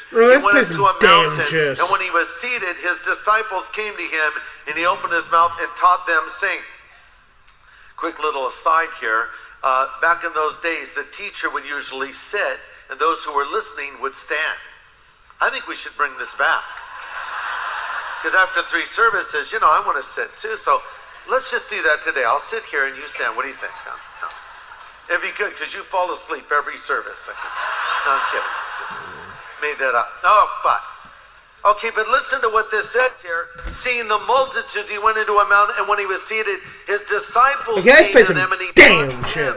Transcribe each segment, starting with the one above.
spirits. He went up to a mountain, and when he was seated, his disciples came to him, and he opened his mouth and taught them, saying, quick little aside here, back in those days, the teacher would usually sit, and those who were listening would stand. I think we should bring this back. Because after 3 services, you know, I want to sit too, so let's just do that today. I'll sit here and you stand. What do you think? No. It'd be good, because you fall asleep every service. No, I'm kidding. Just made that up. Okay, but listen to what this says here. Seeing the multitudes, he went into a mountain, and when he was seated, his disciples came to them, and he taught them.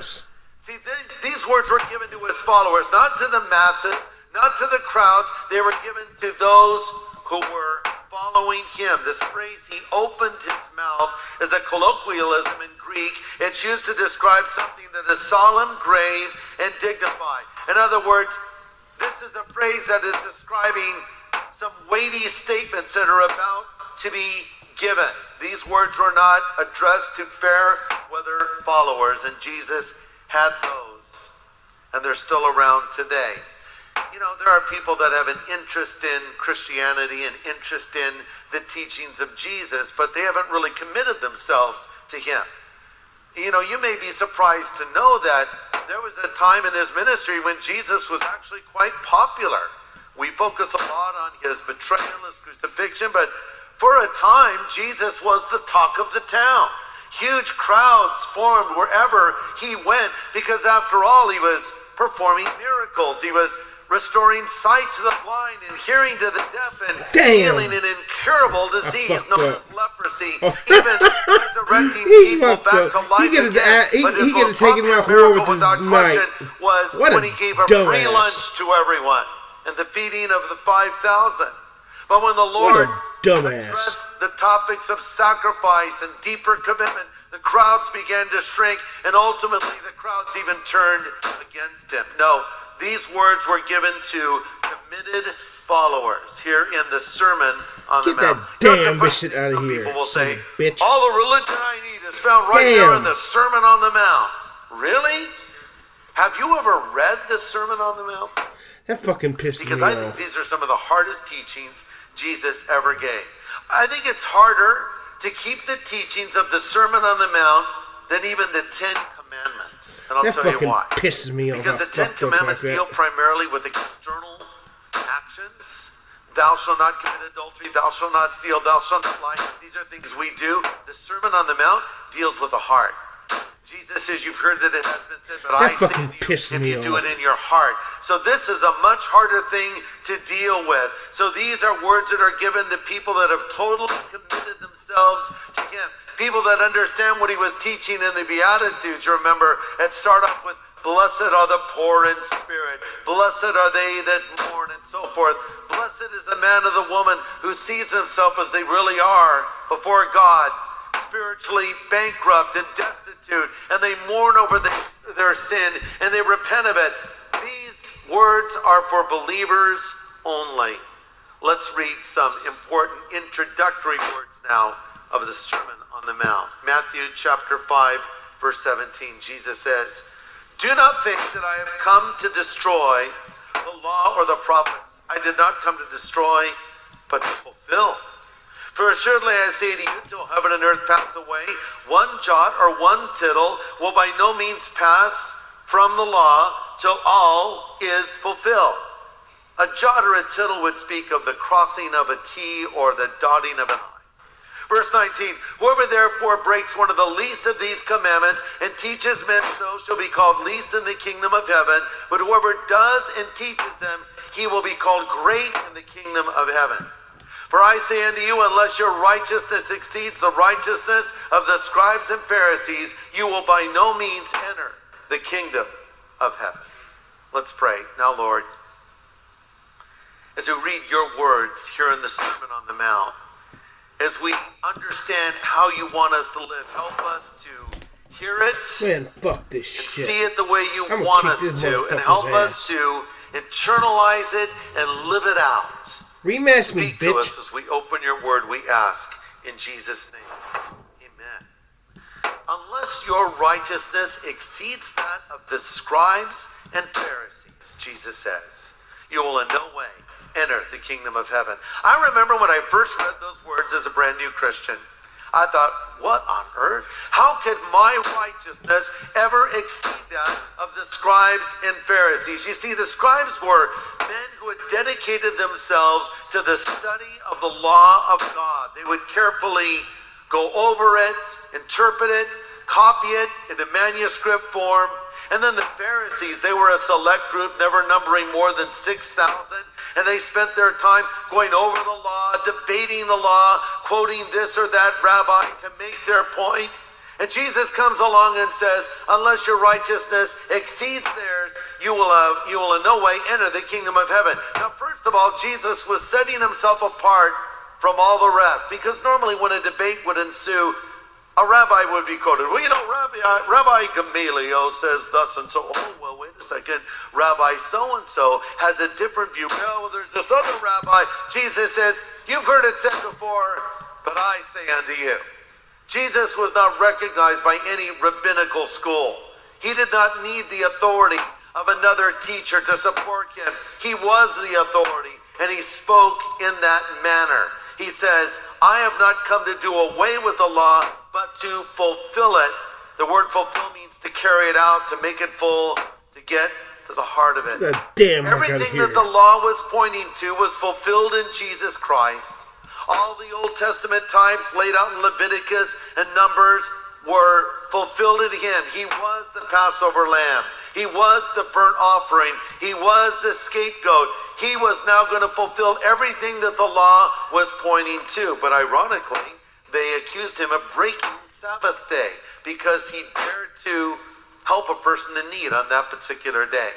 See, these words were given to his followers, not to the masses, not to the crowds. They were given to those who were following him. This phrase, he opened his mouth, is a colloquialism in Greek. It's used to describe something that is solemn, grave, and dignified. In other words, this is a phrase that is describing some weighty statements that are about to be given. These words were not addressed to fair weather followers, and Jesus had those, and they're still around today. You know, there are people that have an interest in Christianity, an interest in the teachings of Jesus, but they haven't really committed themselves to him. You know, you may be surprised to know that there was a time in his ministry when Jesus was actually quite popular. We focus a lot on his betrayal, his crucifixion, but for a time, Jesus was the talk of the town. Huge crowds formed wherever he went, because after all, he was performing miracles. He was restoring sight to the blind and hearing to the deaf and healing an incurable disease known as leprosy, even resurrecting people back to life again. But his most popular miracle, without question, was when he gave a free lunch to everyone and the feeding of the 5,000. But when the Lord addressed the topics of sacrifice and deeper commitment, the crowds began to shrink, and ultimately the crowds even turned against him. No, these words were given to committed followers here in the Sermon on the Mount. Damn bitch out of here. Some people will say, all the religion I need is found right there in the Sermon on the Mount. Really? Have you ever read the Sermon on the Mount? That fucking pissed me off. Because I think these are some of the hardest teachings Jesus ever gave. I think it's harder to keep the teachings of the Sermon on the Mount than even the 10 Commandments. And I'll tell you why. That fucking pisses me off. Because the 10 Commandments deal primarily with external actions. Thou shalt not commit adultery, thou shalt not steal, thou shalt not lie. These are things we do. The Sermon on the Mount deals with the heart. Jesus says, you've heard that it has been said, but I say to you, if you do it in your heart. So this is a much harder thing to deal with. So these are words that are given to people that have totally committed themselves to him. People that understand what he was teaching in the Beatitudes. You remember, it starts off with, blessed are the poor in spirit. Blessed are they that mourn, and so forth. Blessed is the man or the woman who sees himself as they really are before God, spiritually bankrupt and destitute, and they mourn over their sin, and they repent of it. These words are for believers only. Let's read some important introductory words now of the Sermon on the Mount. Matthew chapter 5, verse 17, Jesus says, do not think that I have come to destroy the law or the prophets. I did not come to destroy, but to fulfill. For assuredly I say to you, till heaven and earth pass away, one jot or one tittle will by no means pass from the law till all is fulfilled. A jot or a tittle would speak of the crossing of a T or the dotting of an I. Verse 19, whoever therefore breaks one of the least of these commandments and teaches men so shall be called least in the kingdom of heaven, but whoever does and teaches them, he will be called great in the kingdom of heaven. For I say unto you, unless your righteousness exceeds the righteousness of the scribes and Pharisees, you will by no means enter the kingdom of heaven. Let's pray. Now, Lord, as we read your words here in the Sermon on the Mount, as we understand how you want us to live, help us to hear it and see it the way you want us to, and help us to internalize it and live it out. Remask me, bitch. Speak to us as we open your word, we ask, in Jesus' name. Amen. Unless your righteousness exceeds that of the scribes and Pharisees, Jesus says, you will in no way enter the kingdom of heaven. I remember when I first read those words as a brand new Christian, I thought, what on earth? How could my righteousness ever exceed that of the scribes and Pharisees? You see, the scribes were men who had dedicated themselves to the study of the law of God. They would carefully go over it, interpret it, copy it in the manuscript form. And then the Pharisees, they were a select group, never numbering more than 6,000. And they spent their time going over the law, debating the law, quoting this or that rabbi to make their point. And Jesus comes along and says, unless your righteousness exceeds theirs, you will in no way enter the kingdom of heaven. Now, first of all, Jesus was setting himself apart from all the rest. Because normally when a debate would ensue, a rabbi would be quoted. Well, you know, Rabbi Gamaliel says thus and so. Oh, well, wait a second. Rabbi so-and-so has a different view. Well, there's this other rabbi. Jesus says, you've heard it said before, but I say unto you. Jesus was not recognized by any rabbinical school. He did not need the authority of another teacher to support him. He was the authority, and he spoke in that manner. He says, I have not come to do away with the law, but to fulfill it. The word fulfill means to carry it out, to make it full, to get to the heart of it. Damn, everything that the law was pointing to was fulfilled in Jesus Christ. All the Old Testament types laid out in Leviticus and Numbers were fulfilled in him. He was the Passover lamb. He was the burnt offering. He was the scapegoat. He was now going to fulfill everything that the law was pointing to. But ironically, they accused him of breaking Sabbath day because he dared to help a person in need on that particular day.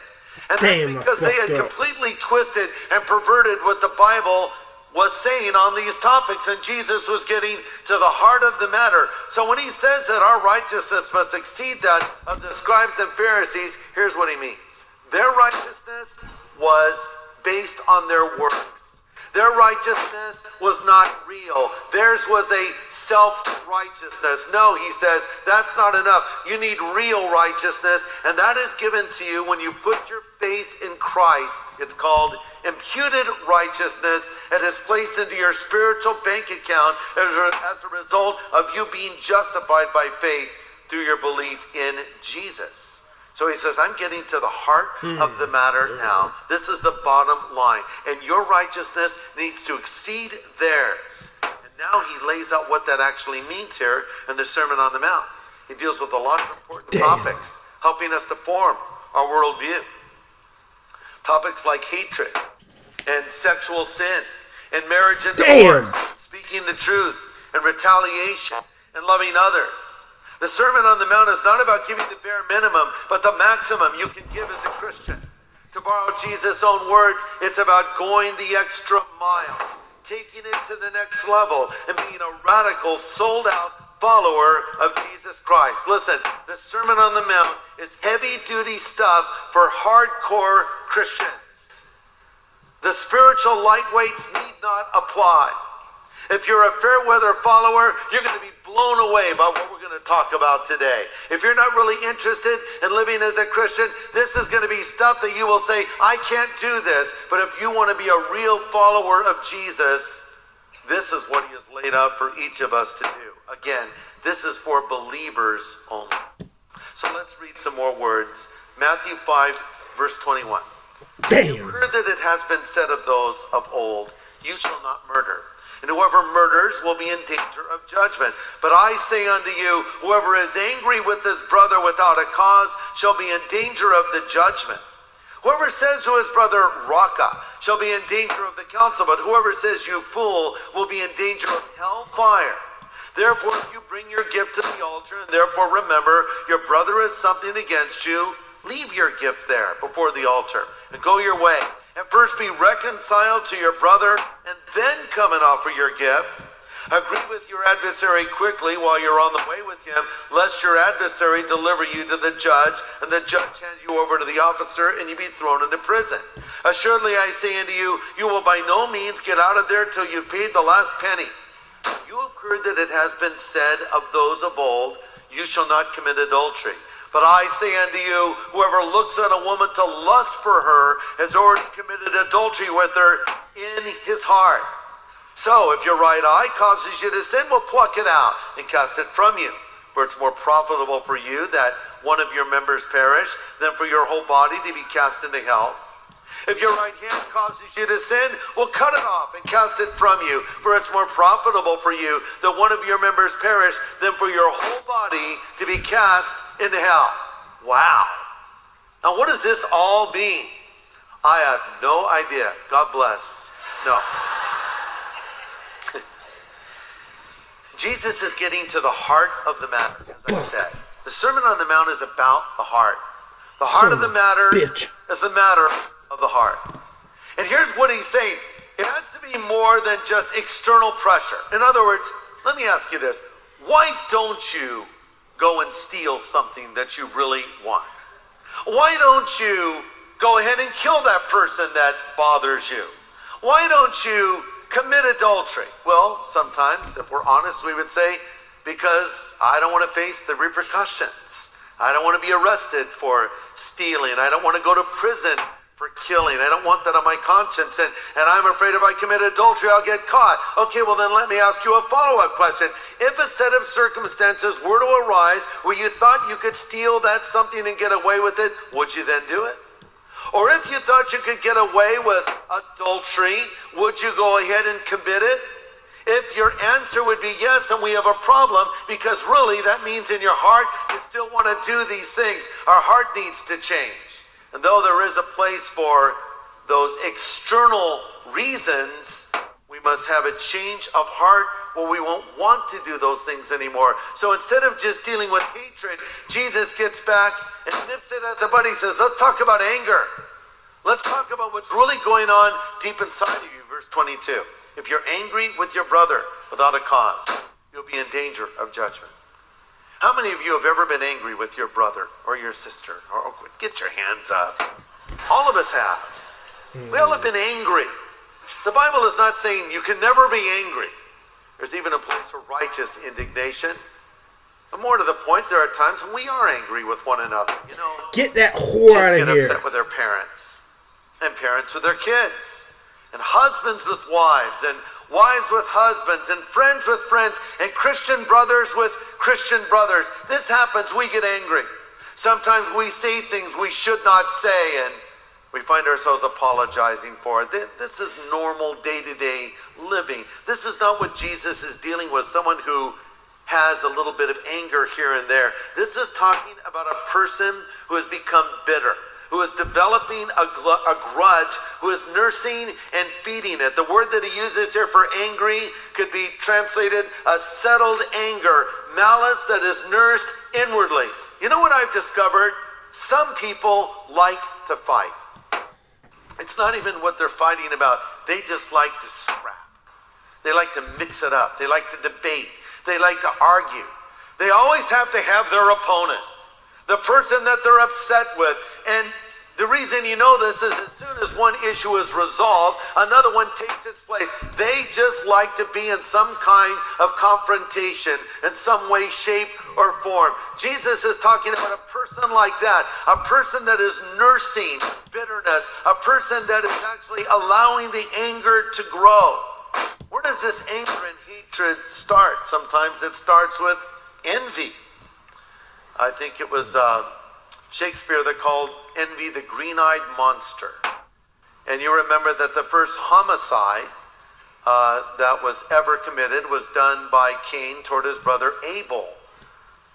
And that's because they had completely twisted and perverted what the Bible was saying on these topics, and Jesus was getting to the heart of the matter. So when he says that our righteousness must exceed that of the scribes and Pharisees, here's what he means. Their righteousness was based on their works. Their righteousness was not real. Theirs was a self-righteousness. No, he says, that's not enough. You need real righteousness, and that is given to you when you put your faith in Christ. It's called imputed righteousness, and is placed into your spiritual bank account as a result of you being justified by faith through your belief in Jesus. So he says, I'm getting to the heart of the matter now. This is the bottom line, and your righteousness needs to exceed theirs. And now he lays out what that actually means here in the Sermon on the Mount. He deals with a lot of important topics, helping us to form our worldview. Topics like hatred, and sexual sin, and marriage and divorce, speaking the truth, and retaliation, and loving others. The Sermon on the Mount is not about giving the bare minimum, but the maximum you can give as a Christian. To borrow Jesus' own words, it's about going the extra mile, taking it to the next level, and being a radical, sold-out follower of Jesus Christ. Listen, the Sermon on the Mount is heavy-duty stuff for hardcore Christians. The spiritual lightweights need not apply. If you're a fair-weather follower, you're going to be blown away by what we're going to talk about today. If you're not really interested in living as a Christian, this is going to be stuff that you will say, I can't do this. But if you want to be a real follower of Jesus, this is what he has laid out for each of us to do. Again, this is for believers only. So let's read some more words. Matthew 5, verse 21. You heard that it has been said of those of old, you shall not murder. And whoever murders will be in danger of judgment. But I say unto you, whoever is angry with his brother without a cause shall be in danger of the judgment. Whoever says to his brother, Raca, shall be in danger of the council. But whoever says, you fool, will be in danger of hellfire. Therefore, if you bring your gift to the altar, and therefore remember your brother has something against you, leave your gift there before the altar and go your way. And first be reconciled to your brother, and then come and offer your gift. Agree with your adversary quickly while you're on the way with him, lest your adversary deliver you to the judge, and the judge hand you over to the officer, and you be thrown into prison. Assuredly, I say unto you, you will by no means get out of there till you've paid the last penny. You have heard that it has been said of those of old, you shall not commit adultery. But I say unto you, whoever looks on a woman to lust for her has already committed adultery with her in his heart. So if your right eye causes you to sin, well, pluck it out and cast it from you. For it's more profitable for you that one of your members perish than for your whole body to be cast into hell. If your right hand causes you to sin, well, cut it off and cast it from you. For it's more profitable for you that one of your members perish than for your whole body to be cast into hell. Wow. Now, what does this all mean? I have no idea. God bless. No. Jesus is getting to the heart of the matter, as I said. The Sermon on the Mount is about the heart. The heart of the matter is the matter of the heart. And here's what he's saying. It has to be more than just external pressure. In other words, let me ask you this. Why don't you go and steal something that you really want? Why don't you go ahead and kill that person that bothers you? Why don't you commit adultery? Well, sometimes, if we're honest, we would say, because I don't want to face the repercussions. I don't want to be arrested for stealing. I don't want to go to prison for killing. I don't want that on my conscience. And I'm afraid if I commit adultery, I'll get caught. Okay, well then let me ask you a follow-up question. If a set of circumstances were to arise where you thought you could steal that something and get away with it, would you then do it? Or if you thought you could get away with adultery, would you go ahead and commit it? If your answer would be yes, then we have a problem, because really that means in your heart you still want to do these things. Our heart needs to change. And though there is a place for those external reasons, we must have a change of heart where we won't want to do those things anymore. So instead of just dealing with hatred, Jesus gets back and nips it at the bud. He says, let's talk about anger. Let's talk about what's really going on deep inside of you. Verse 22. If you're angry with your brother without a cause, you'll be in danger of judgment. How many of you have ever been angry with your brother or your sister? Or get your hands up. All of us have. We all have been angry. The Bible is not saying you can never be angry. There's even a place for righteous indignation. But more to the point, there are times when we are angry with one another. You know, get that whore out of here. Kids get upset with their parents, and parents with their kids, and husbands with wives, and wives with husbands, and friends with friends, and Christian brothers with Christian brothers. This happens, we get angry. Sometimes we say things we should not say, and we find ourselves apologizing for it. This is normal day-to-day living. This is not what Jesus is dealing with, someone who has a little bit of anger here and there. This is talking about a person who has become bitter, who is developing a grudge, who is nursing and feeding it. The word that he uses here for angry could be translated a settled anger, malice that is nursed inwardly. You know what I've discovered? Some people like to fight. It's not even what they're fighting about. They just like to scrap. They like to mix it up. They like to debate. They like to argue. They always have to have their opponent, the person that they're upset with. And the reason you know this is as soon as one issue is resolved, another one takes its place. They just like to be in some kind of confrontation in some way, shape, or form. Jesus is talking about a person like that, a person that is nursing bitterness, a person that is actually allowing the anger to grow. Where does this anger and hatred start? Sometimes it starts with envy. I think it was Shakespeare that called envy the green-eyed monster. And you remember that the first homicide that was ever committed was done by Cain toward his brother Abel.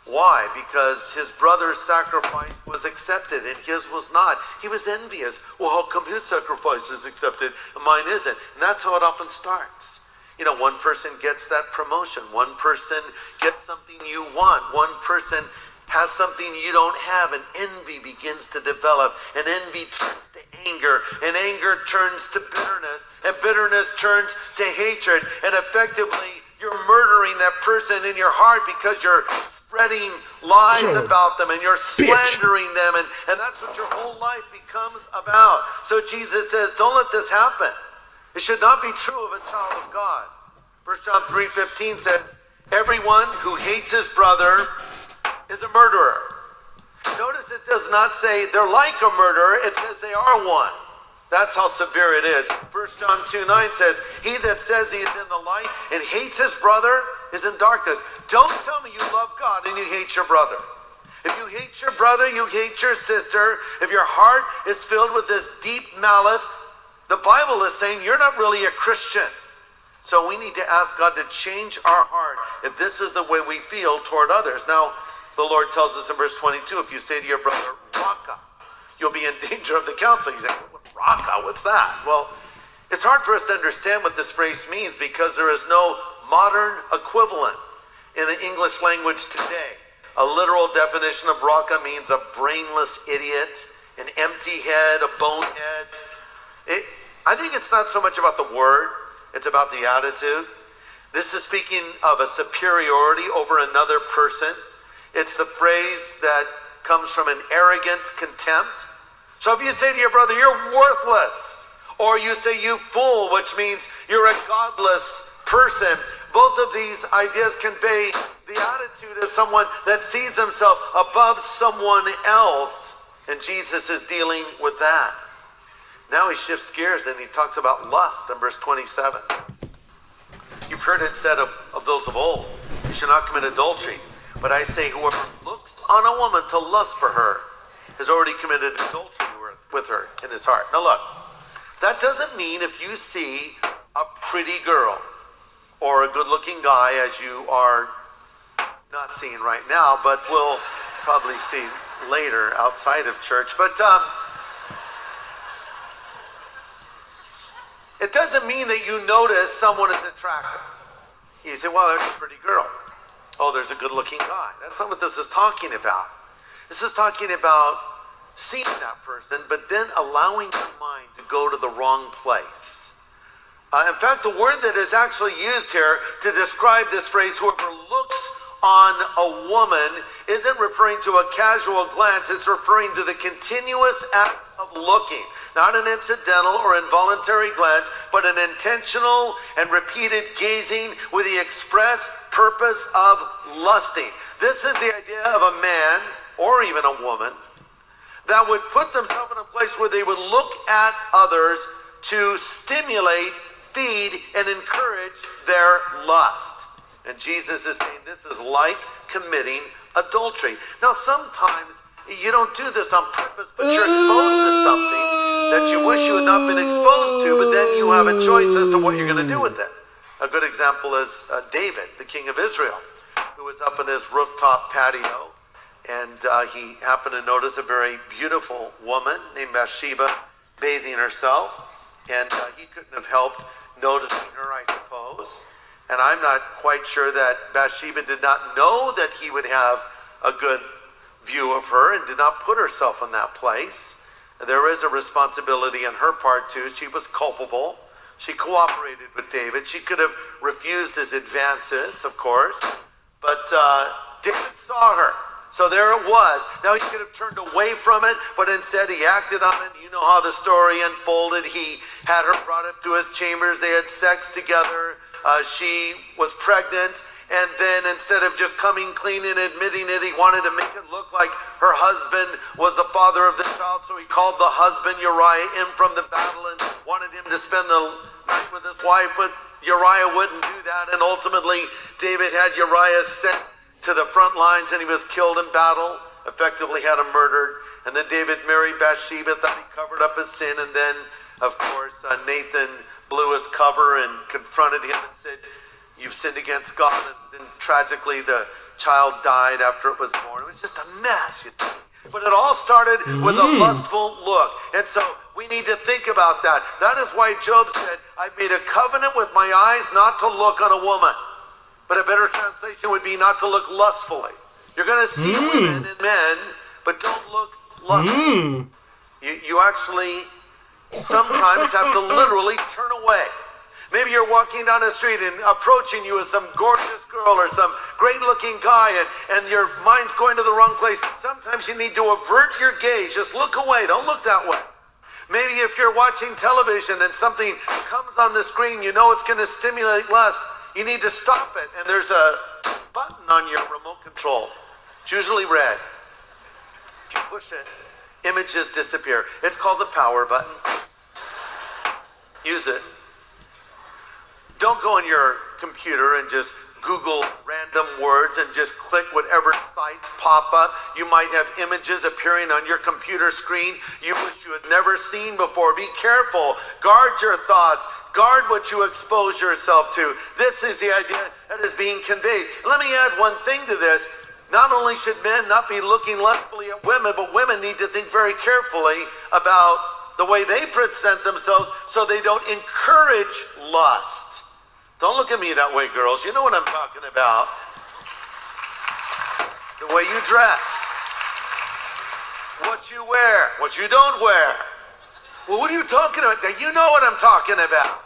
Why? Because his brother's sacrifice was accepted and his was not. He was envious. Well, how come his sacrifice is accepted and mine isn't? And that's how it often starts. You know, one person gets that promotion. One person gets something you want. One person has something you don't have, and envy begins to develop, and envy turns to anger, and anger turns to bitterness, and bitterness turns to hatred, and effectively you're murdering that person in your heart because you're spreading lies about them, and you're slandering them, and that's what your whole life becomes about. So Jesus says, don't let this happen. It should not be true of a child of God. 1 John 3:15 says, everyone who hates his brother is a murderer. Notice it does not say they're like a murderer. It says they are one. That's how severe it is. 1 John 2:9 says, he that says he is in the light and hates his brother is in darkness. Don't tell me you love God and you hate your brother. If you hate your brother, you hate your sister. If your heart is filled with this deep malice, the Bible is saying you're not really a Christian. So we need to ask God to change our heart if this is the way we feel toward others. Now, the Lord tells us in verse 22, if you say to your brother, Raka, you'll be in danger of the council. You say, Raka, what's that? Well, it's hard for us to understand what this phrase means because there is no modern equivalent in the English language today. A literal definition of Raka means a brainless idiot, an empty head, a bonehead. I think it's not so much about the word. It's about the attitude. This is speaking of a superiority over another person. It's the phrase that comes from an arrogant contempt. So if you say to your brother, you're worthless, or you say you fool, which means you're a godless person, both of these ideas convey the attitude of someone that sees himself above someone else, and Jesus is dealing with that. Now he shifts gears and he talks about lust in verse 27. You've heard it said of those of old, you shall not commit adultery. But I say whoever looks on a woman to lust for her has already committed adultery with her in his heart. Now look, that doesn't mean if you see a pretty girl or a good-looking guy, as you are not seeing right now, but we'll probably see later outside of church. But it doesn't mean that you notice someone is attractive. You say, well, there's a pretty girl. Oh, there's a good-looking guy. That's not what this is talking about. This is talking about seeing that person, but then allowing your mind to go to the wrong place. In fact, the word that is actually used here to describe this phrase, whoever looks on a woman, isn't referring to a casual glance. It's referring to the continuous act of looking. Not an incidental or involuntary glance, but an intentional and repeated gazing with the express purpose of lusting. This is the idea of a man, or even a woman, that would put themselves in a place where they would look at others to stimulate, feed, and encourage their lust. And Jesus is saying this is like committing adultery. Now, sometimes you don't do this on purpose, but you're exposed to something that you wish you had not been exposed to, but then you have a choice as to what you're going to do with it. A good example is David, the king of Israel, who was up in his rooftop patio, and he happened to notice a very beautiful woman named Bathsheba bathing herself, and he couldn't have helped noticing her, I suppose. And I'm not quite sure that Bathsheba did not know that he would have a good view of her and did not put herself in that place. There is a responsibility on her part too. She was culpable. She cooperated with David. She could have refused his advances, of course. But David saw her. So there it was. Now he could have turned away from it, but instead he acted on it. You know how the story unfolded. He had her brought up to his chambers. They had sex together. She was pregnant, and then instead of just coming clean and admitting it, he wanted to make it look like her husband was the father of the child, so he called the husband Uriah in from the battle and wanted him to spend the night with his wife, but Uriah wouldn't do that, and ultimately David had Uriah sent to the front lines, and he was killed in battle, effectively had him murdered, and then David married Bathsheba, thought he covered up his sin, and then, of course, Nathan blew his cover and confronted him and said, you've sinned against God. And then tragically, the child died after it was born. It was just a mess, you see. But it all started with a lustful look. And so we need to think about that. That is why Job said, I've made a covenant with my eyes not to look on a woman. But a better translation would be not to look lustfully. You're going to see women and men, but don't look lustfully. You actually sometimes have to literally turn away. Maybe you're walking down the street and approaching you is some gorgeous girl or some great-looking guy, and your mind's going to the wrong place. Sometimes you need to avert your gaze. Just look away. Don't look that way. Maybe if you're watching television and something comes on the screen, you know it's going to stimulate lust. You need to stop it, and there's a button on your remote control. It's usually red. If you push it, images disappear. It's called the power button. Use it. Don't go on your computer and just Google random words and just click whatever sites pop up. You might have images appearing on your computer screen you wish you had never seen before. Be careful. Guard your thoughts. Guard what you expose yourself to. This is the idea that is being conveyed. Let me add one thing to this. Not only should men not be looking lustfully at women, but women need to think very carefully about the way they present themselves so they don't encourage lust. Don't look at me that way, girls. You know what I'm talking about. The way you dress, what you wear, what you don't wear. Well, what are you talking about? You know what I'm talking about.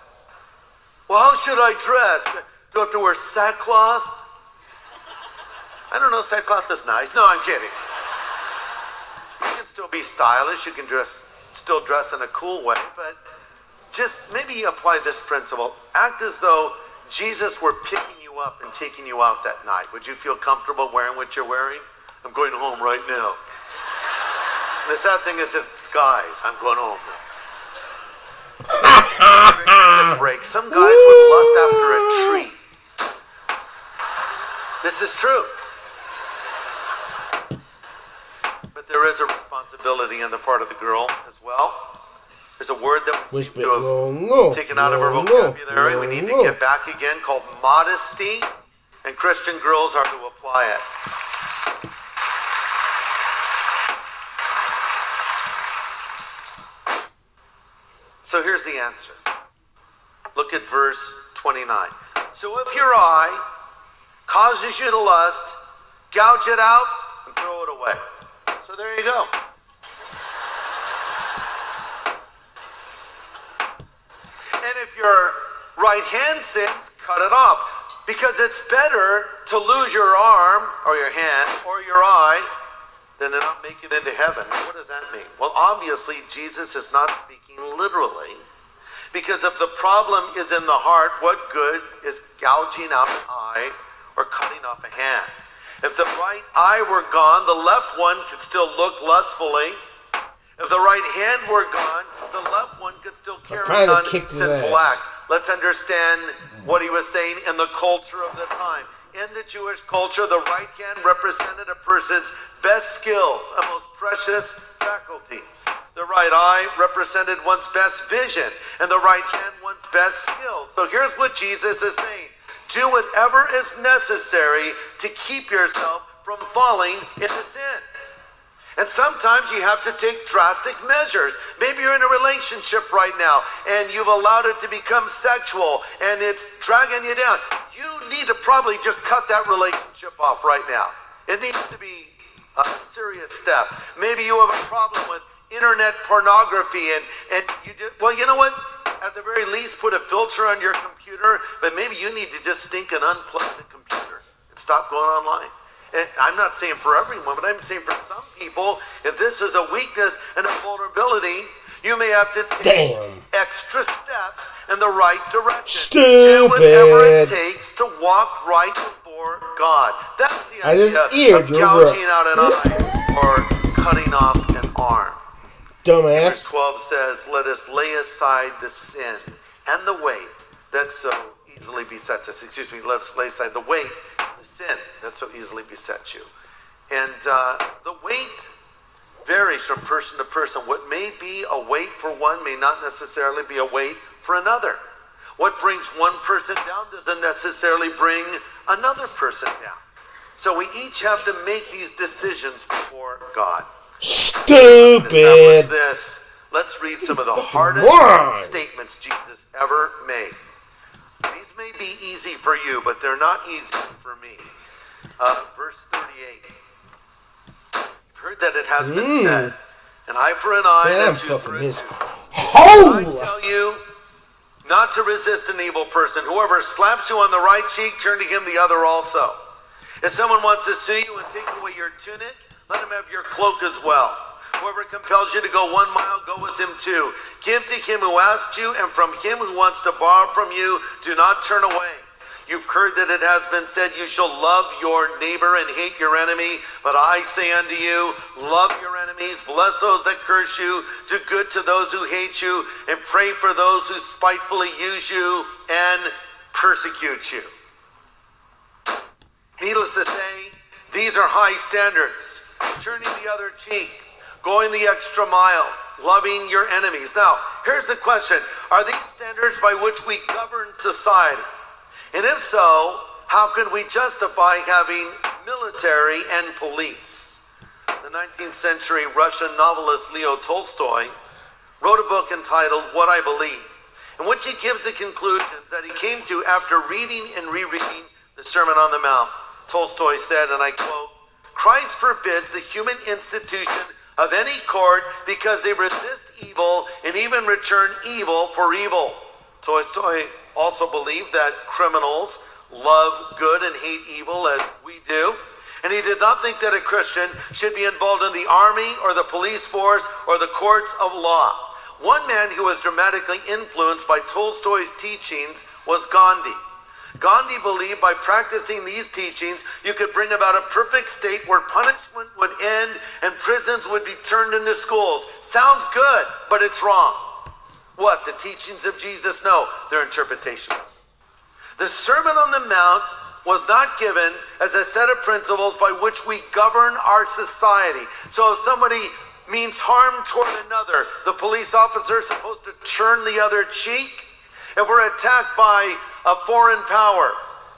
Well, how should I dress? Do I have to wear sackcloth? I don't know, sackcloth is nice. No, I'm kidding. You can still be stylish. You can still dress in a cool way, but just maybe apply this principle. Act as though Jesus were picking you up and taking you out that night. Would you feel comfortable wearing what you're wearing? I'm going home right now. And the sad thing is, it's guys. I'm going home. Break. Some guys would lust after a tree. This is true. But there is a responsibility on the part of the girl as well. There's a word that we seem to have taken out of our vocabulary. We need to get back again, called modesty, and Christian girls are to apply it. So here's the answer. Look at verse 29. So if your eye causes you to lust, gouge it out and throw it away. So there you go. And if your right hand sins, cut it off, because it's better to lose your arm or your hand or your eye than to not make it into heaven. What does that mean? Well, obviously, Jesus is not speaking literally, because if the problem is in the heart, what good is gouging out an eye or cutting off a hand? If the right eye were gone, the left one could still look lustfully. If the right hand were gone, the left one could still carry on sinful acts. Let's understand what he was saying in the culture of the time. In the Jewish culture, the right hand represented a person's best skills and most precious faculties. The right eye represented one's best vision, and the right hand one's best skills. So here's what Jesus is saying. Do whatever is necessary to keep yourself from falling into sin. And sometimes you have to take drastic measures. Maybe you're in a relationship right now and you've allowed it to become sexual and it's dragging you down. You need to probably just cut that relationship off right now. It needs to be a serious step. Maybe you have a problem with internet pornography and you do, well, you know what? At the very least, put a filter on your computer, but maybe you need to just stink and unplug the computer and stop going online. And I'm not saying for everyone, but I'm saying for some people, if this is a weakness and a vulnerability, you may have to take extra steps in the right direction. Do whatever it takes to walk right before God. That's the idea of gouging out an eye or cutting off an arm. Verse 12 says, let us lay aside the sin and the weight that so easily besets us. Excuse me, let us lay aside the weight and the sin that so easily besets you. And the weight varies from person to person. What may be a weight for one may not necessarily be a weight for another. What brings one person down doesn't necessarily bring another person down. So we each have to make these decisions before God. Stupid. This. Let's read some of the hardest statements Jesus ever made. These may be easy for you, but they're not easy for me. Verse 38. You've heard that it has been said, an eye for an eye, and a tooth for a tooth. I tell you not to resist an evil person. Whoever slaps you on the right cheek, turn to him the other also. If someone wants to sue you and take away your tunic, let him have your cloak as well. Whoever compels you to go 1 mile, go with him 2. Give to him who asks you, and from him who wants to borrow from you, do not turn away. You've heard that it has been said, you shall love your neighbor and hate your enemy. But I say unto you, love your enemies, bless those that curse you, do good to those who hate you, and pray for those who spitefully use you and persecute you. Needless to say, these are high standards. Turning the other cheek, going the extra mile, loving your enemies. Now, here's the question. Are these standards by which we govern society? And if so, how can we justify having military and police? The 19th century Russian novelist Leo Tolstoy wrote a book entitled What I Believe, in which he gives the conclusions that he came to after reading and rereading the Sermon on the Mount. Tolstoy said, and I quote, "Christ forbids the human institution of any court because they resist evil and even return evil for evil." Tolstoy also believed that criminals love good and hate evil as we do. And he did not think that a Christian should be involved in the army or the police force or the courts of law. One man who was dramatically influenced by Tolstoy's teachings was Gandhi. Gandhi believed by practicing these teachings, you could bring about a perfect state where punishment would end and prisons would be turned into schools. Sounds good, but it's wrong. What? The teachings of Jesus? No, their interpretation. The Sermon on the Mount was not given as a set of principles by which we govern our society. So if somebody means harm toward another, the police officer is supposed to turn the other cheek. If we're attacked by a foreign power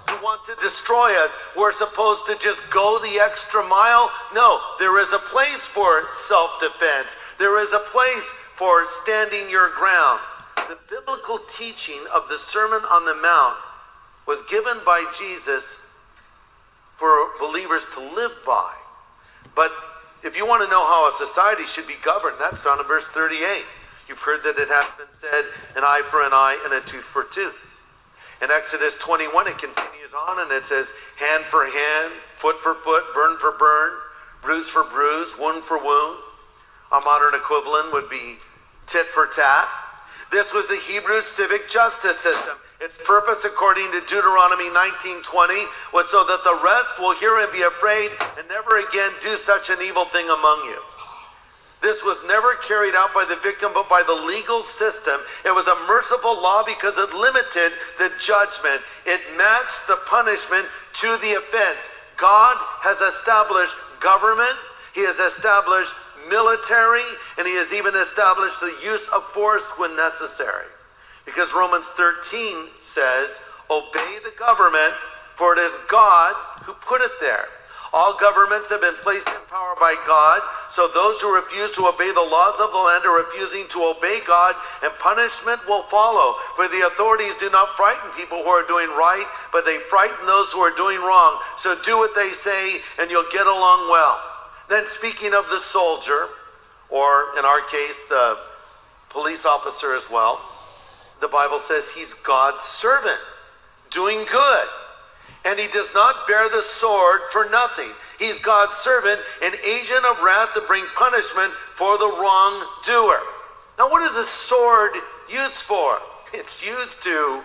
who want to destroy us, we're supposed to just go the extra mile? No, there is a place for self-defense. There is a place for standing your ground. The biblical teaching of the Sermon on the Mount was given by Jesus for believers to live by. But if you want to know how a society should be governed, that's found in verse 38. You've heard that it has been said, an eye for an eye and a tooth for a tooth. In Exodus 21, it continues on and it says, hand for hand, foot for foot, burn for burn, bruise for bruise, wound for wound. Our modern equivalent would be tit for tat. This was the Hebrew civic justice system. Its purpose, according to Deuteronomy 19:20, was so that the rest will hear and be afraid and never again do such an evil thing among you. This was never carried out by the victim, but by the legal system. It was a merciful law because it limited the judgment. It matched the punishment to the offense. God has established government. He has established military, and he has even established the use of force when necessary. Because Romans 13 says, obey the government, for it is God who put it there. All governments have been placed in power by God, so those who refuse to obey the laws of the land are refusing to obey God, and punishment will follow. For the authorities do not frighten people who are doing right, but they frighten those who are doing wrong. So do what they say, and you'll get along well. Then speaking of the soldier, or in our case, the police officer as well, the Bible says he's God's servant, doing good. And he does not bear the sword for nothing. He's God's servant, an agent of wrath to bring punishment for the wrongdoer. Now, what is a sword used for? It's used to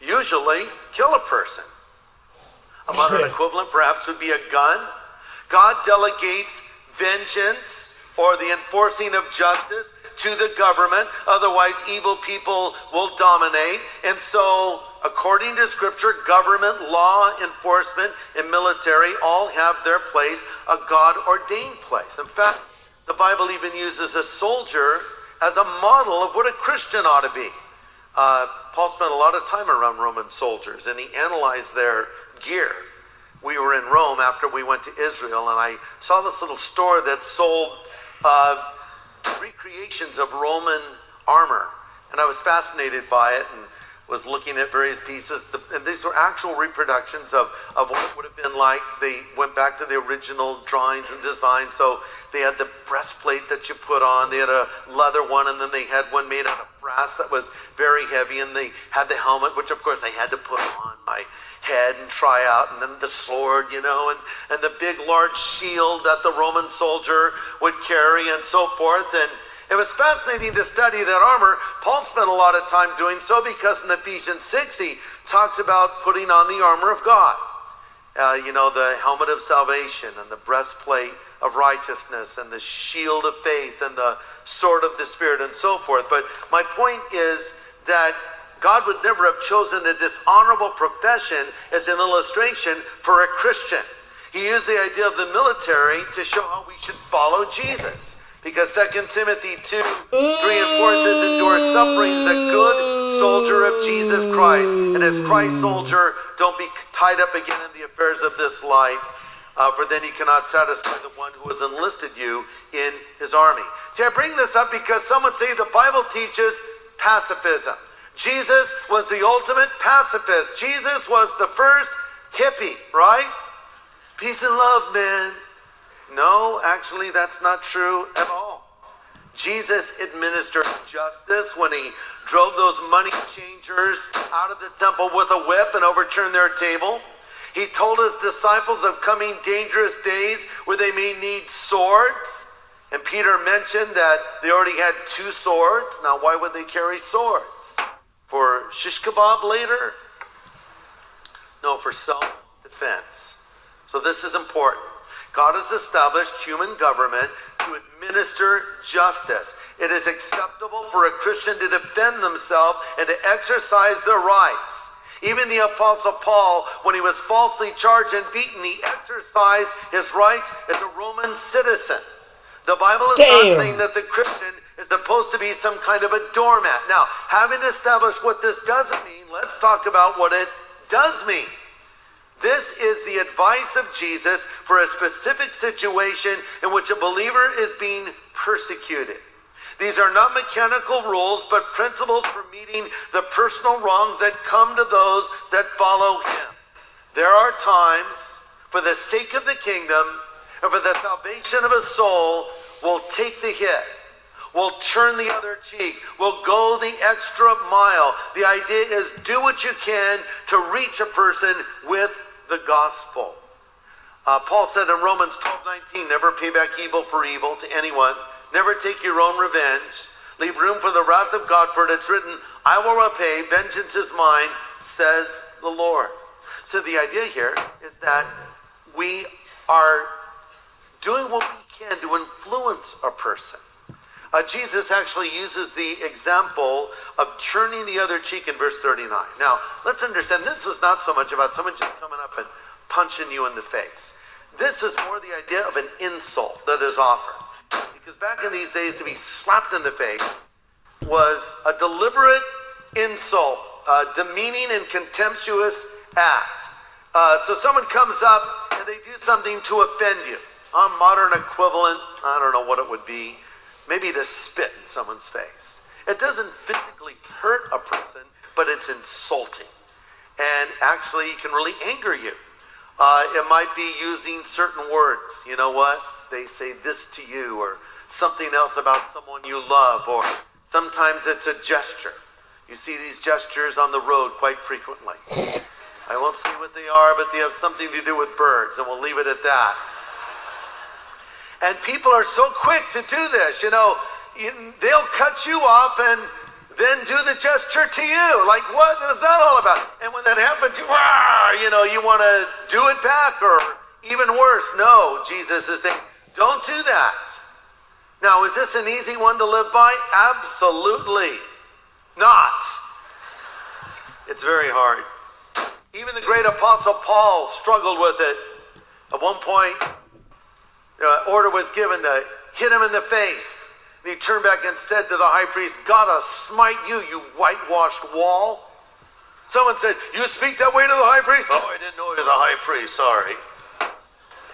usually kill a person. A modern equivalent perhaps would be a gun. God delegates vengeance or the enforcing of justice to the government. Otherwise, evil people will dominate. And so, according to Scripture, government, law enforcement, and military all have their place, a God-ordained place. In fact, the Bible even uses a soldier as a model of what a Christian ought to be. Paul spent a lot of time around Roman soldiers, and he analyzed their gear. We were in Rome after we went to Israel, and I saw this little store that sold recreations of Roman armor. And I was fascinated by it and was looking at various pieces. And these were actual reproductions of what it would have been like. They went back to the original drawings and designs. So they had the breastplate that you put on. They had a leather one, and then they had one made out of brass that was very heavy. And they had the helmet, which, of course, I had to put on my head and try out, and then the sword, you know, and the big large shield that the Roman soldier would carry and so forth. And It was fascinating to study that armor. Paul spent a lot of time doing so because in Ephesians 6, he talks about putting on the armor of God. The helmet of salvation and the breastplate of righteousness and the shield of faith and the sword of the Spirit and so forth. But my point is that God would never have chosen a dishonorable profession as an illustration for a Christian. He used the idea of the military to show how we should follow Jesus. Because 2 Timothy 2, 3 and 4 says, endure sufferings, a good soldier of Jesus Christ. And as Christ's soldier, don't be tied up again in the affairs of this life. For then he cannot satisfy the one who has enlisted you in his army. See, I bring this up because some would say the Bible teaches pacifism. Jesus was the ultimate pacifist. Jesus was the first hippie, right? Peace and love, man. No, actually, that's not true at all. Jesus administered justice when he drove those money changers out of the temple with a whip and overturned their table. He told his disciples of coming dangerous days where they may need swords. And Peter mentioned that they already had 2 swords. Now, why would they carry swords? For shish kebab later? No, for self-defense. So this is important. God has established human government to administer justice. It is acceptable for a Christian to defend themselves and to exercise their rights. Even the Apostle Paul, when he was falsely charged and beaten, he exercised his rights as a Roman citizen. The Bible is not saying that the Christian is supposed to be some kind of a doormat. Now, having established what this doesn't mean, let's talk about what it does mean. This is the advice of Jesus for a specific situation in which a believer is being persecuted. These are not mechanical rules, but principles for meeting the personal wrongs that come to those that follow him. There are times, for the sake of the kingdom, and for the salvation of a soul, we'll take the hit, we'll turn the other cheek, we'll go the extra mile. The idea is do what you can to reach a person with the gospel. Paul said in Romans 12:19, never pay back evil for evil to anyone. Never take your own revenge. Leave room for the wrath of God, for it is written, I will repay, vengeance is mine, says the Lord. So the idea here is that we are doing what we can to influence a person. Jesus actually uses the example of turning the other cheek in verse 39. Now, let's understand, this is not so much about someone just coming up and punching you in the face. This is more the idea of an insult that is offered. Because back in these days, to be slapped in the face was a deliberate insult, a demeaning and contemptuous act. So someone comes up and they do something to offend you. A modern equivalent, I don't know what it would be, maybe to spit in someone's face. It doesn't physically hurt a person, but it's insulting. And actually, it can really anger you. It might be using certain words. You know what? They say this to you, or something else about someone you love, or sometimes it's a gesture. You see these gestures on the road quite frequently. I won't say what they are, but they have something to do with birds, and we'll leave it at that. And people are so quick to do this. They'll cut you off and then do the gesture to you. Like, what was that all about? And when that happens, you want to do it back, or even worse. No, Jesus is saying, don't do that. Now, is this an easy one to live by? Absolutely not. It's very hard. Even the great Apostle Paul struggled with it. At one point, order was given to hit him in the face. And he turned back and said to the high priest, God, I'll smite you, you whitewashed wall. Someone said, you speak that way to the high priest? Oh, I didn't know he was a high priest, sorry.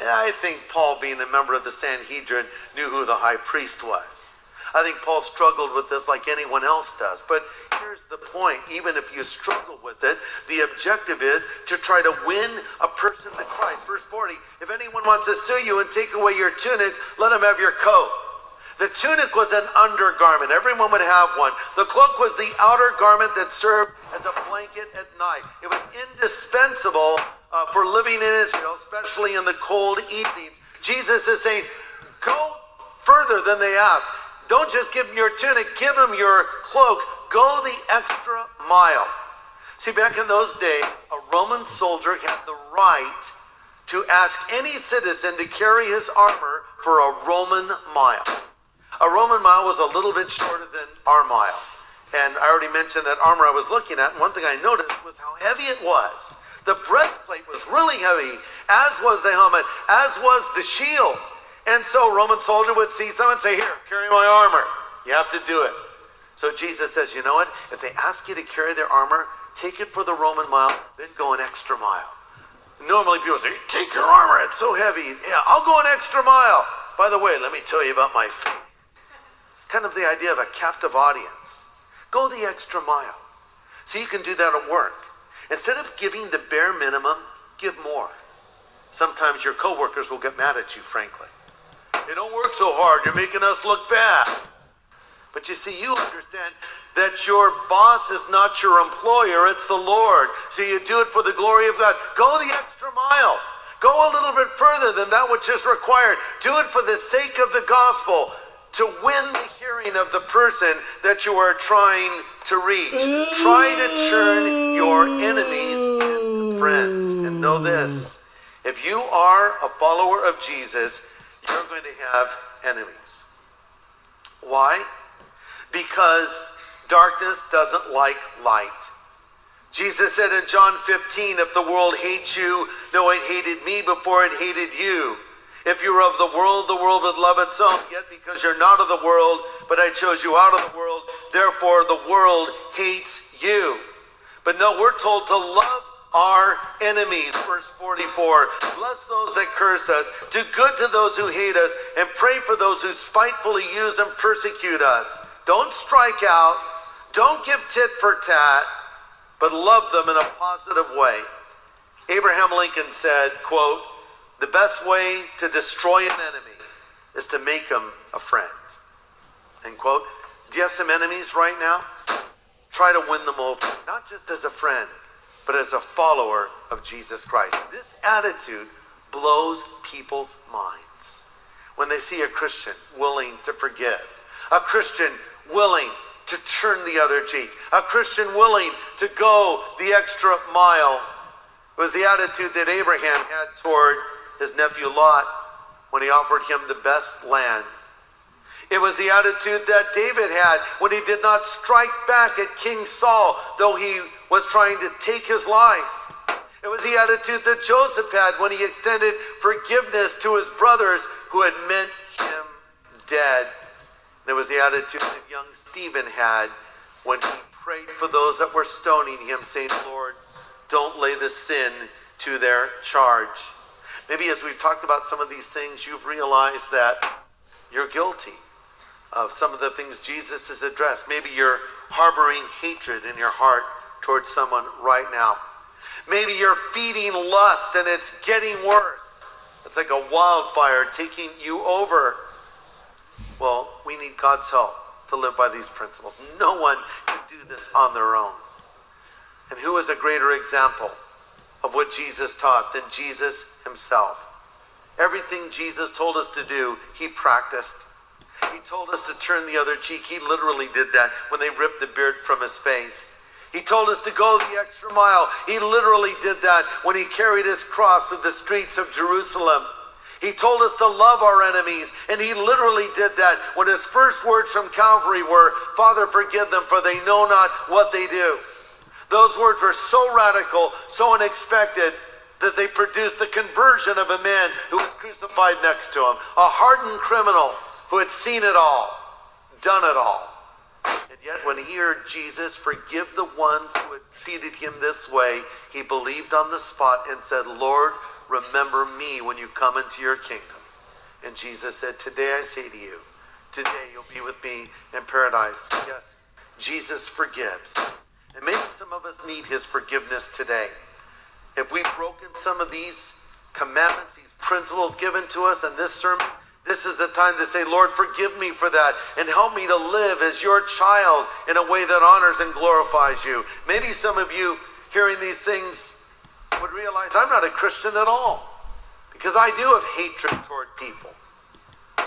I think Paul, being a member of the Sanhedrin, knew who the high priest was. I think Paul struggled with this like anyone else does. But here's the point. Even if you struggle with it, the objective is to try to win a person to Christ. Verse 40, if anyone wants to sue you and take away your tunic, let him have your coat. The tunic was an undergarment. Everyone would have one. The cloak was the outer garment that served as a blanket at night. It was indispensable for living in Israel, especially in the cold evenings. Jesus is saying, go further than they ask. Don't just give them your tunic, give them your cloak. Go the extra mile. See, back in those days, a Roman soldier had the right to ask any citizen to carry his armor for a Roman mile. A Roman mile was a little bit shorter than our mile. And I already mentioned that armor I was looking at. And one thing I noticed was how heavy it was. The breastplate was really heavy, as was the helmet, as was the shield. And so a Roman soldier would see someone say, here, carry my armor. You have to do it. So Jesus says, you know what? If they ask you to carry their armor, take it for the Roman mile, then go an extra mile. Normally people say, take your armor, it's so heavy. Yeah, I'll go an extra mile. By the way, let me tell you about my faith. Kind of the idea of a captive audience. Go the extra mile. So you can do that at work. Instead of giving the bare minimum, give more. Sometimes your coworkers will get mad at you, frankly. You don't work so hard, you're making us look bad. But you see, you understand that your boss is not your employer, it's the Lord. So you do it for the glory of God. Go the extra mile. Go a little bit further than that which is required. Do it for the sake of the gospel, to win the hearing of the person that you are trying to reach. Try to turn your enemies into friends. And know this, if you are a follower of Jesus, you're going to have enemies. Why? Because darkness doesn't like light. Jesus said in John 15, if the world hates you, know it hated me before it hated you. If you were of the world would love its own. Yet because you're not of the world, but I chose you out of the world, therefore the world hates you. But no, we're told to love our enemies. Verse 44, bless those that curse us, do good to those who hate us, and pray for those who spitefully use and persecute us. Don't strike out, don't give tit for tat, but love them in a positive way. Abraham Lincoln said, quote, the best way to destroy an enemy is to make him a friend. End quote. Do you have some enemies right now? Try to win them over, not just as a friend, but as a follower of Jesus Christ. This attitude blows people's minds when they see a Christian willing to forgive, a Christian willing to turn the other cheek, a Christian willing to go the extra mile. It was the attitude that Abraham had toward his nephew Lot when he offered him the best land. It was the attitude that David had when he did not strike back at King Saul, though he was trying to take his life. It was the attitude that Joseph had when he extended forgiveness to his brothers who had meant him dead. It was the attitude that young Stephen had when he prayed for those that were stoning him, saying, Lord, don't lay the sin to their charge. Maybe as we've talked about some of these things, you've realized that you're guilty of some of the things Jesus has addressed. Maybe you're harboring hatred in your heart towards someone right now. Maybe you're feeding lust and it's getting worse. It's like a wildfire taking you over. Well, we need God's help to live by these principles. No one can do this on their own. And who is a greater example of what Jesus taught than Jesus himself? Everything Jesus told us to do, he practiced. He told us to turn the other cheek. He literally did that when they ripped the beard from his face. He told us to go the extra mile. He literally did that when he carried his cross through the streets of Jerusalem. He told us to love our enemies, and he literally did that when his first words from Calvary were, Father, forgive them, for they know not what they do. Those words were so radical, so unexpected, that they produced the conversion of a man who was crucified next to him, a hardened criminal who had seen it all, done it all. And yet when he heard Jesus forgive the ones who had treated him this way, he believed on the spot and said, Lord, remember me when you come into your kingdom. And Jesus said, today I say to you, today you'll be with me in paradise. Yes, Jesus forgives. And maybe some of us need his forgiveness today. If we've broken some of these commandments, these principles given to us in this sermon, this is the time to say, Lord, forgive me for that and help me to live as your child in a way that honors and glorifies you. Maybe some of you hearing these things would realize I'm not a Christian at all because I do have hatred toward people.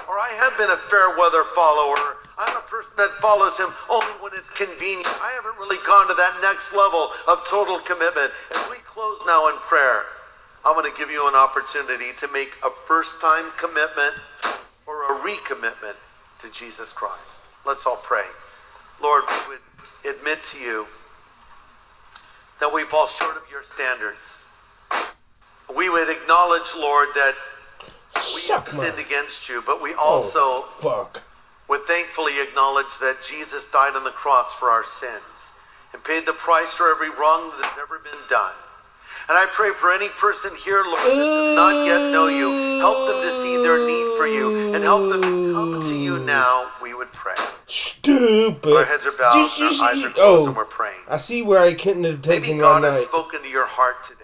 or I have been a fair weather follower. I'm a person that follows him only when it's convenient. I haven't really gone to that next level of total commitment. As we close now in prayer, I'm going to give you an opportunity to make a first-time commitment or a recommitment to Jesus Christ. Let's all pray. Lord, we would admit to you that we fall short of your standards. We would acknowledge, Lord, that we have sinned against you, but we also would thankfully acknowledge that Jesus died on the cross for our sins and paid the price for every wrong that's ever been done. And I pray for any person here, Lord, that does not yet know you. Help them to see their need for you and help them to come to you now, we would pray. Our heads are bowed and our eyes are closed and we're praying. I see where I couldn't have taken all night. Maybe God has spoken to your heart today.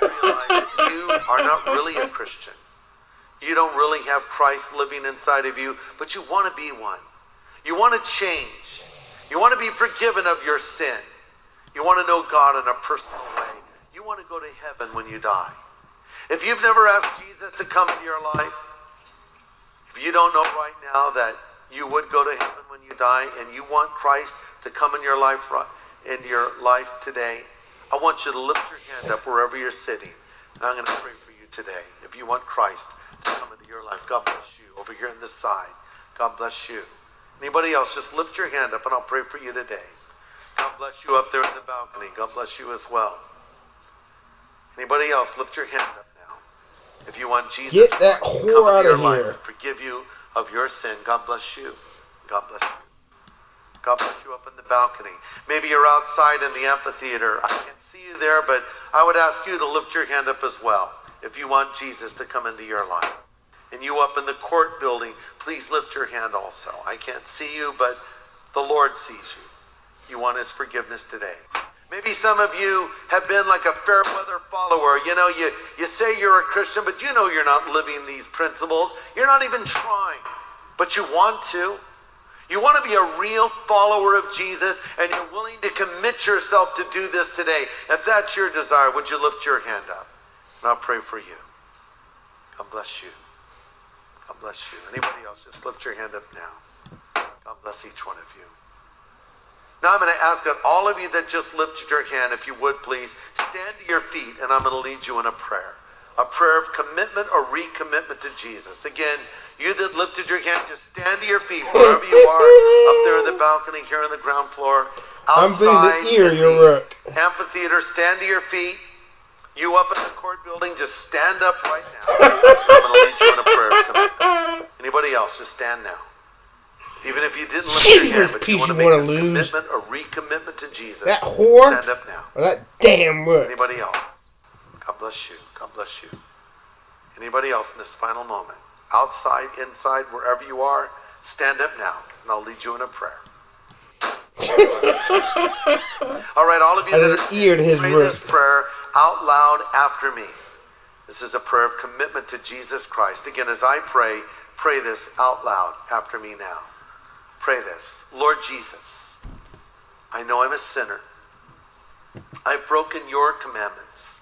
You realize that you are not really a Christian. You don't really have Christ living inside of you, but you want to be one. You want to change. You want to be forgiven of your sin. You want to know God in a personal way. You want to go to heaven when you die. If you've never asked Jesus to come into your life, if you don't know right now that you would go to heaven when you die and you want Christ to come in your life today, I want you to lift your hand up wherever you're sitting. And I'm going to pray for you today. If you want Christ to come into your life, God bless you. Over here on this side, God bless you. Anybody else, just lift your hand up and I'll pray for you today. God bless you up there in the balcony. God bless you as well. Anybody else, lift your hand up now. If you want Jesus to come into your life and forgive you of your sin, God bless you. God bless you. God bless you up in the balcony. Maybe you're outside in the amphitheater. I can't see you there, but I would ask you to lift your hand up as well if you want Jesus to come into your life. And you up in the court building, please lift your hand also. I can't see you, but the Lord sees you. You want his forgiveness today. Maybe some of you have been like a fair weather follower. You know, you say you're a Christian, but you know you're not living these principles. You're not even trying, but you want to. You want to be a real follower of Jesus and you're willing to commit yourself to do this today. If that's your desire, would you lift your hand up? And I'll pray for you. God bless you. God bless you. Anybody else, just lift your hand up now. God bless each one of you. Now I'm going to ask that all of you that just lifted your hand, if you would please, stand to your feet and I'm going to lead you in a prayer. A prayer of commitment or recommitment to Jesus. Again, you that lifted your hand, just stand to your feet wherever you are, up there in the balcony, here on the ground floor, outside the amphitheater. Stand to your feet. You up in the court building, just stand up right now. I'm going to lead you in a prayer of commitment. Anybody else, just stand now. Even if you didn't lift your hand, but you want to make this commitment or recommitment to Jesus, stand up now. That damn word. Anybody else? God bless you. God bless you. Anybody else in this final moment? Outside, inside, wherever you are, stand up now, and I'll lead you in a prayer. All right, all of you that pray this prayer out loud after me. This is a prayer of commitment to Jesus Christ. Again, as I pray, pray this out loud after me now. Pray this. Lord Jesus, I know I'm a sinner. I've broken your commandments.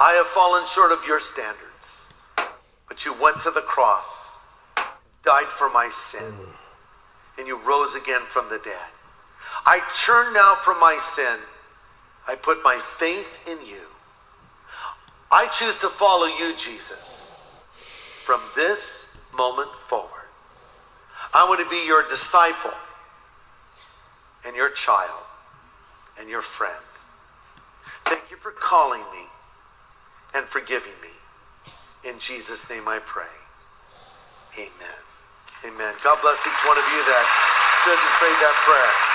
I have fallen short of your standards, but you went to the cross, died for my sin, and you rose again from the dead. I turn now from my sin. I put my faith in you. I choose to follow you, Jesus, from this moment forward. I want to be your disciple and your child and your friend. Thank you for calling me and forgiving me. In Jesus' name I pray. Amen. Amen. God bless each one of you that stood and prayed that prayer.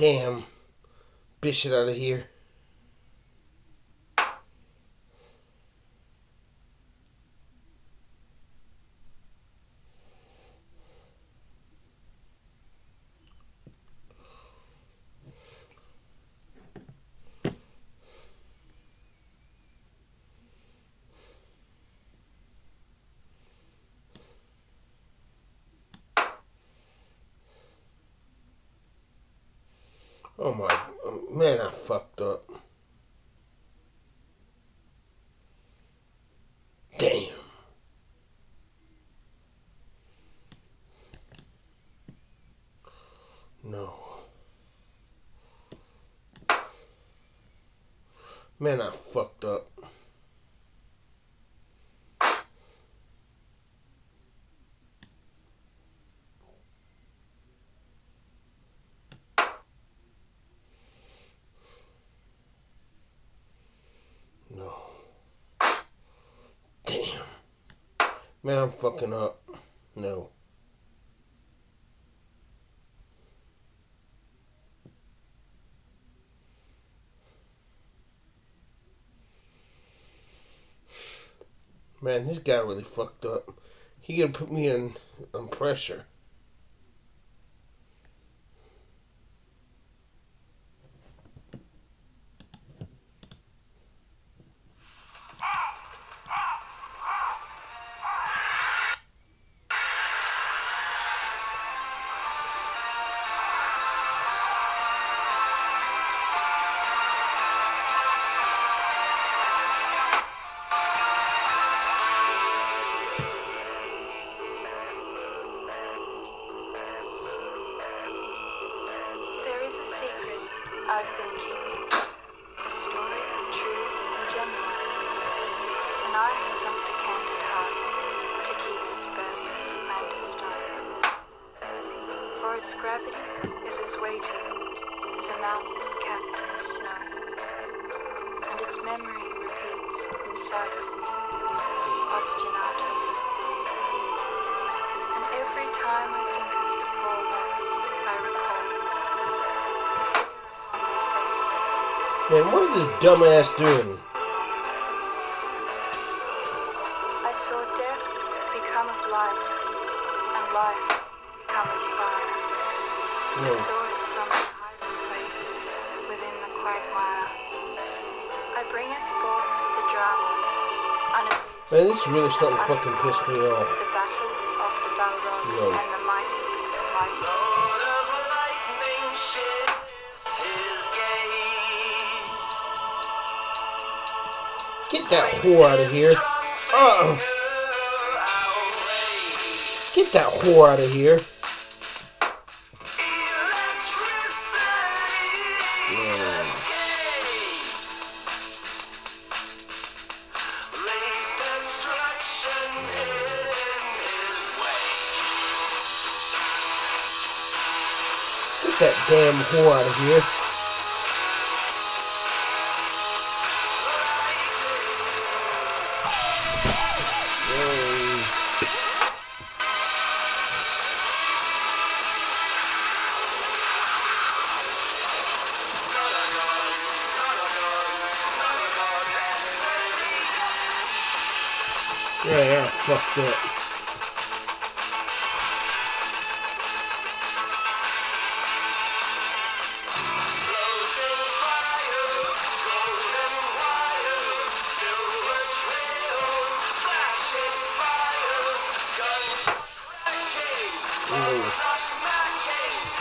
Damn. Bitch it out of here. Oh my, man, I fucked up. Damn. No. Man, I fucked up. Man, I'm fucking up. No. Man, this guy really fucked up. He gonna put me in on pressure. I've been keeping a story true and genuine, and I have not the candid heart to keep its birth clandestine. For its gravity is as weighty as a mountain capped in snow, and its memory repeats inside of me, ostinato. And every time I think of the poor one, I recall. Man, what is this dumbass doing? I saw death become of light, and life become of fire. Yeah. I saw it from the hiding place within the quagmire. I bringeth forth the drama. Man, this is really starting to fucking piss me off. The battle of the Balrog and the mighty lightning. Get that whore out of here. Get that whore out of here. Get that damn whore out of here. Yeah, fucked up.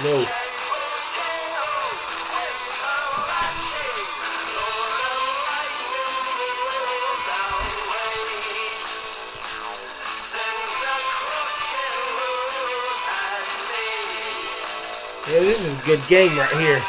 No. No. Yeah, this is a good game right here.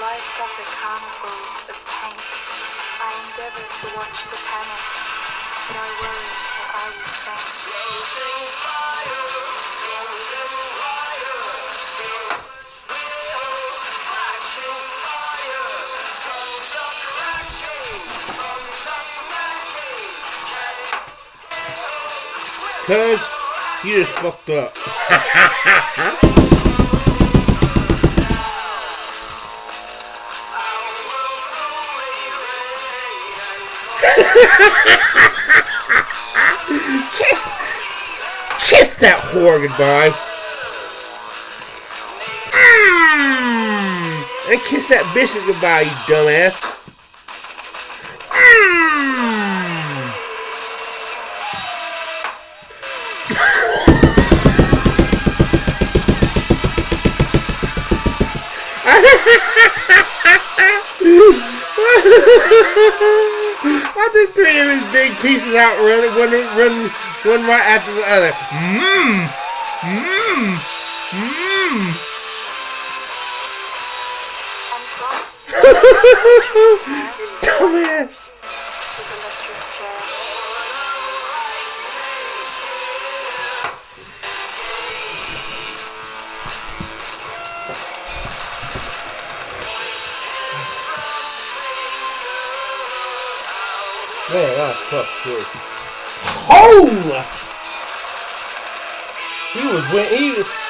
lights up a carnival of paint. I endeavor to watch the panic, but I worry that I will faint. Closing fire, golden wire, silver wheels, flashing fire, bones are cracking, bones are smacking, can't Cuz, you just fucked up. Kiss that whore goodbye. And kiss that bitch goodbye, you dumbass. I think three of his big pieces out run right after the other. Dumbass. Man, I fucked this. Oh!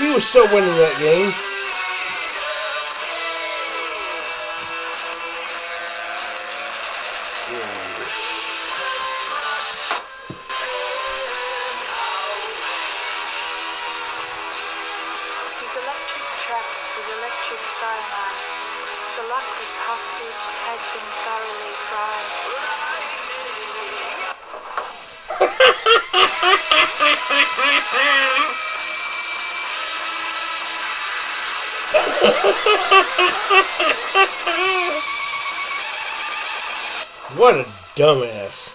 He was so winning that game. His electric track is electric cyanide. The luckless hostage has been thoroughly fried. What a dumbass.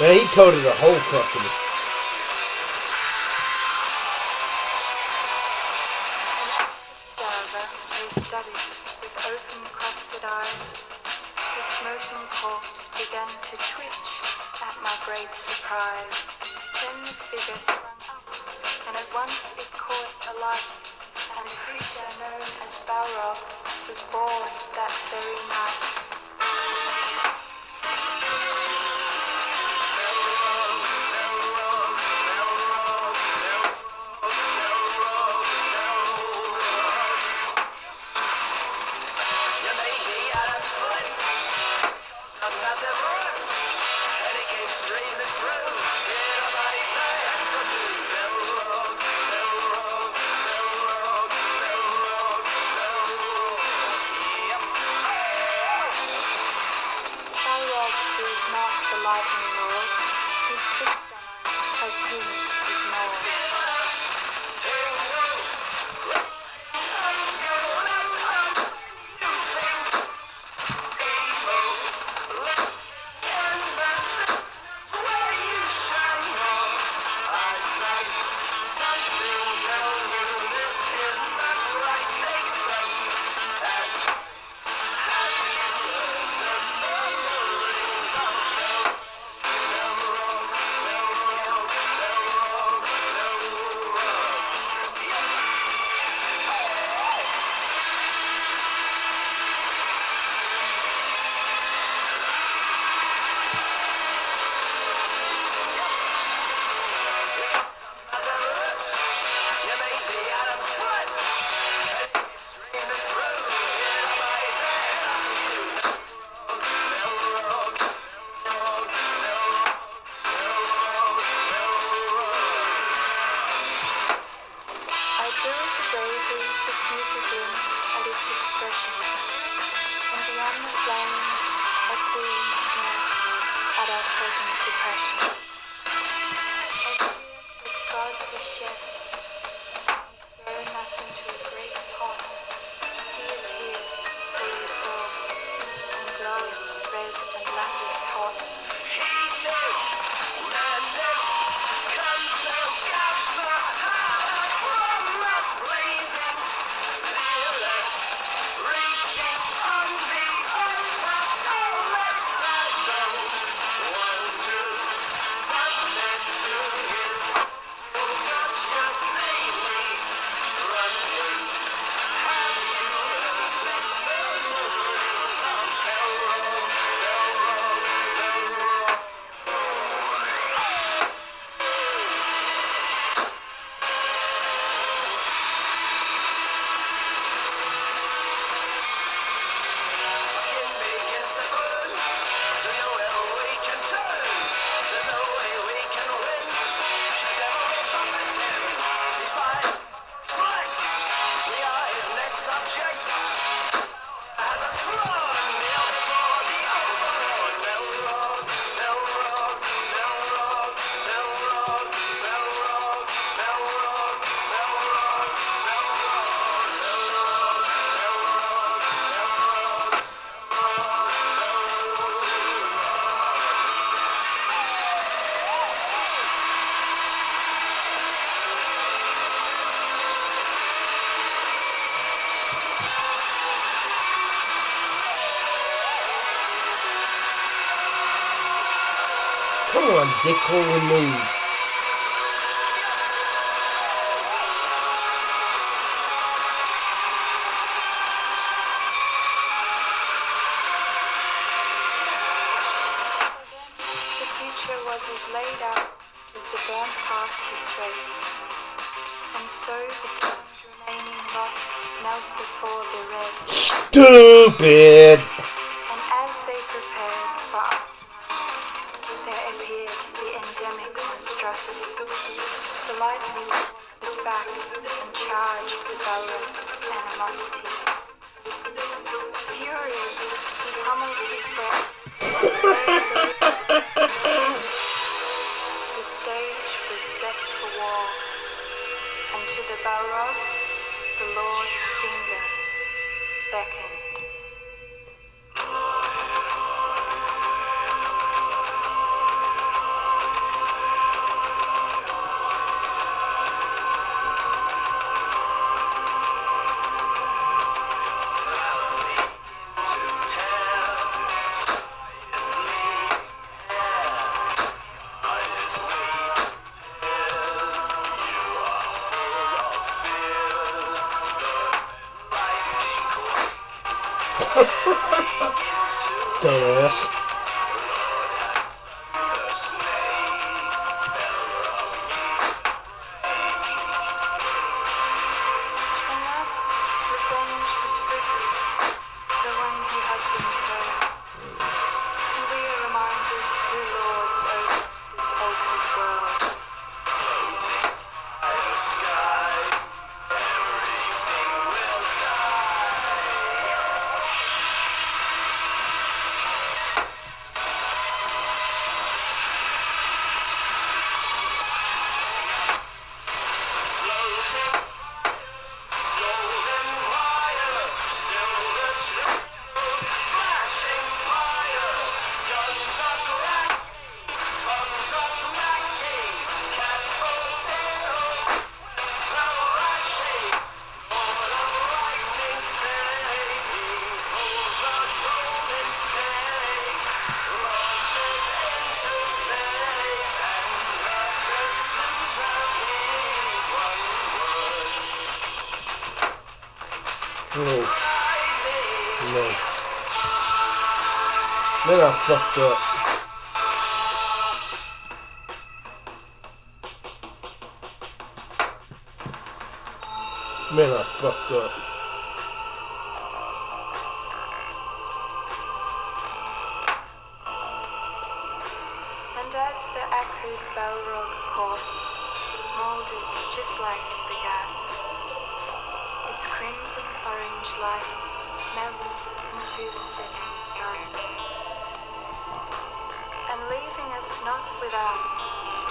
Man, he toted the whole fucking. They studied with open-crusted eyes. The smoking corpse began to twitch at my great surprise. Then the figure sprung up, and at once it caught a light, and a creature known as Balrog was born that very night. Shed, and stirring us into a great pot. Come on, Dickhole, remove. The future was as laid out as the burnt path was faith. And so the touch remaining lot knelt before the red. Stupid! And as they prepared for there appeared the endemic monstrosity. The lightning was back and charged the bellow with animosity. Furious, he pummeled his breath. The stage was set for war, and to the bellow, the Lord's finger beckoned. Dumbass. No. No. Then I fucked up. Man, I fucked up. And as the acrid Balrog corpse smolders just like it began, its crimson orange light melts into the setting sun, and leaving us not without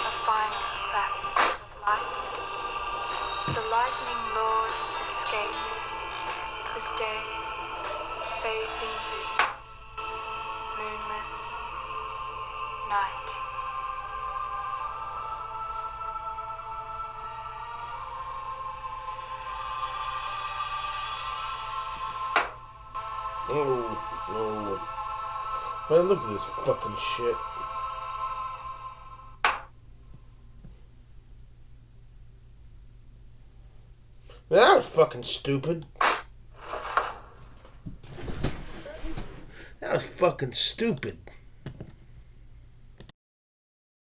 a final clap of light. The lightning lord escapes as day fades into moonless night. Oh, no. Man, look at this fucking shit. That was fucking stupid. That was fucking stupid.